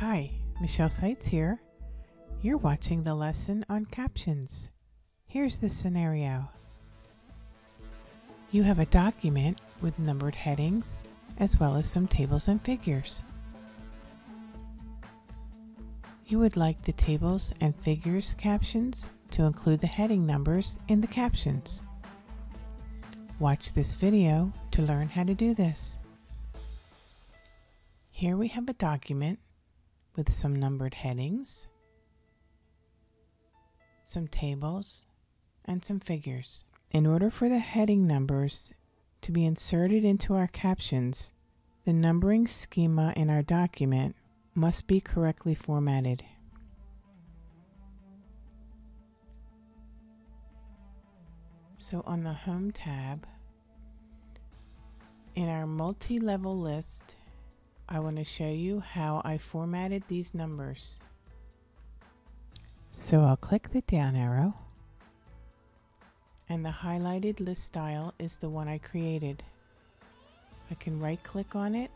Hi, Michelle Seitz here. You're watching the lesson on captions. Here's the scenario. You have a document with numbered headings as well as some tables and figures. You would like the tables and figures captions to include the heading numbers in the captions. Watch this video to learn how to do this. Here we have a document with some numbered headings, some tables, and some figures. In order for the heading numbers to be inserted into our captions, the numbering schema in our document must be correctly formatted. So on the Home tab, in our multi-level list, I want to show you how I formatted these numbers. So I'll click the down arrow, and the highlighted list style is the one I created. I can right click on it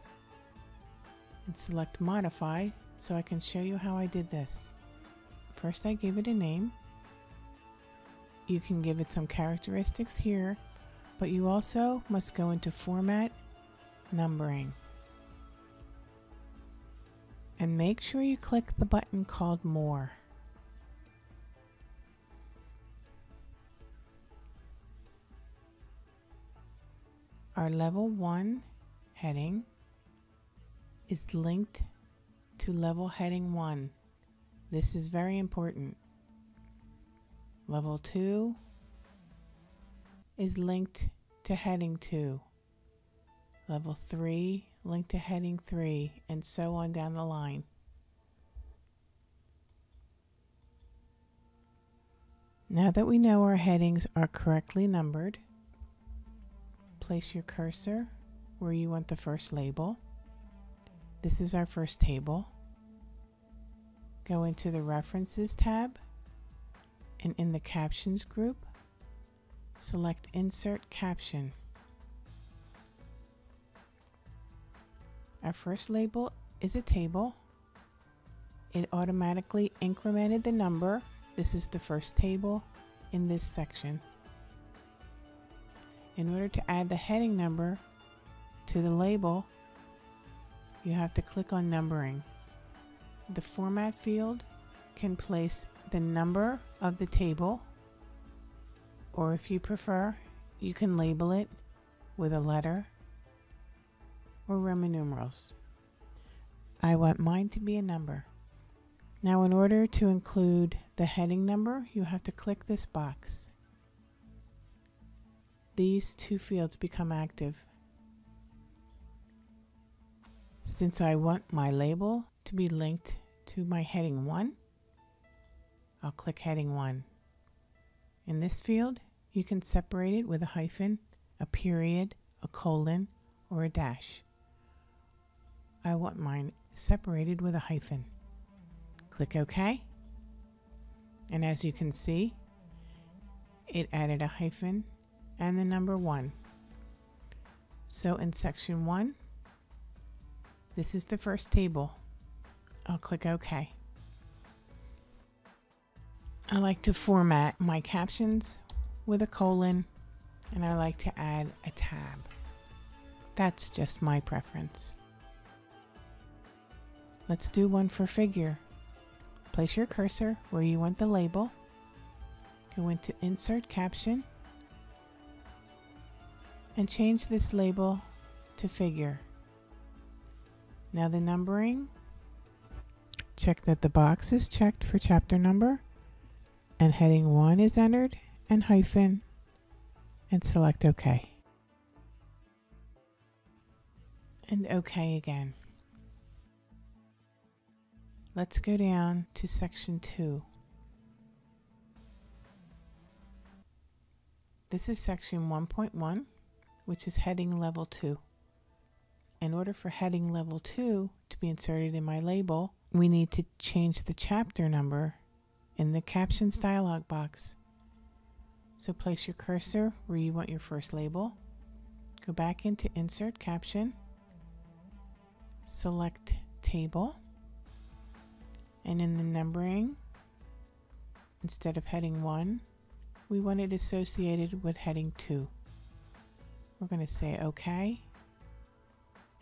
and select modify so I can show you how I did this. First I gave it a name. You can give it some characteristics here, but you also must go into format, numbering. And make sure you click the button called More. Our level 1 heading is linked to level heading 1. This is very important. Level 2 is linked to heading 2. Level 3 linked to heading 3, and so on down the line. Now that we know our headings are correctly numbered, place your cursor where you want the first label. This is our first table. Go into the References tab, and in the Captions group, select Insert Caption. Our first label is a table. It automatically incremented the number. This is the first table in this section. In order to add the heading number to the label, you have to click on numbering. The format field can place the number of the table, or if you prefer, you can label it with a letter or Roman numerals. I want mine to be a number. Now, in order to include the heading number, you have to click this box. These two fields become active. Since I want my label to be linked to my heading 1, I'll click heading 1. In this field, you can separate it with a hyphen, a period, a colon, or a dash. I want mine separated with a hyphen. Click OK. And as you can see, it added a hyphen and the number 1. So in section 1, this is the first table. I'll click OK. I like to format my captions with a colon, and I like to add a tab. That's just my preference. Let's do one for figure. Place your cursor where you want the label. Go into Insert Caption and change this label to figure. Now the numbering, check that the box is checked for chapter number, and heading 1 is entered, and hyphen, and select OK. And OK again. Let's go down to section 2. This is section 1.1, which is heading level 2. In order for heading level 2 to be inserted in my label, we need to change the chapter number in the captions dialog box. So place your cursor where you want your first label. Go back into Insert Caption, select Table, And in the numbering, instead of heading 1, we want it associated with heading 2. We're going to say OK.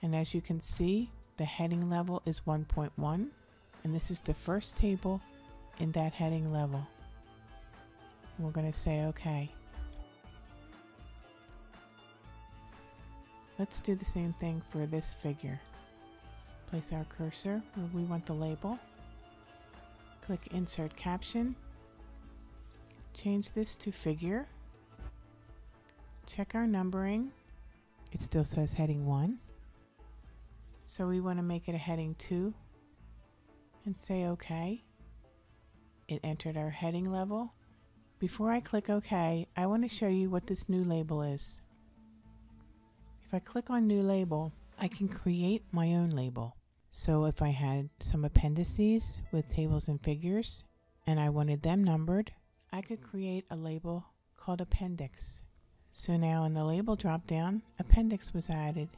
And as you can see, the heading level is 1.1, and this is the first table in that heading level. We're going to say OK. Let's do the same thing for this figure. Place our cursor where we want the label. Click Insert Caption. Change this to Figure. Check our numbering. It still says Heading 1. So we want to make it a Heading 2 and say OK. It entered our heading level. Before I click OK, I want to show you what this new label is. If I click on New Label, I can create my own label. So if I had some appendices with tables and figures, and I wanted them numbered, I could create a label called Appendix. So now in the Label drop-down, Appendix was added.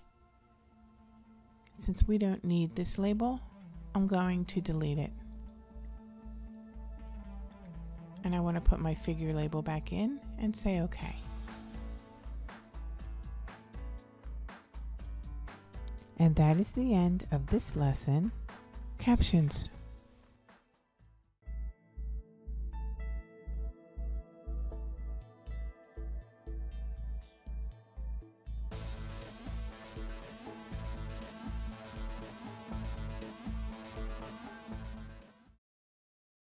Since we don't need this label, I'm going to delete it. And I want to put my figure label back in and say OK. And that is the end of this lesson, Captions.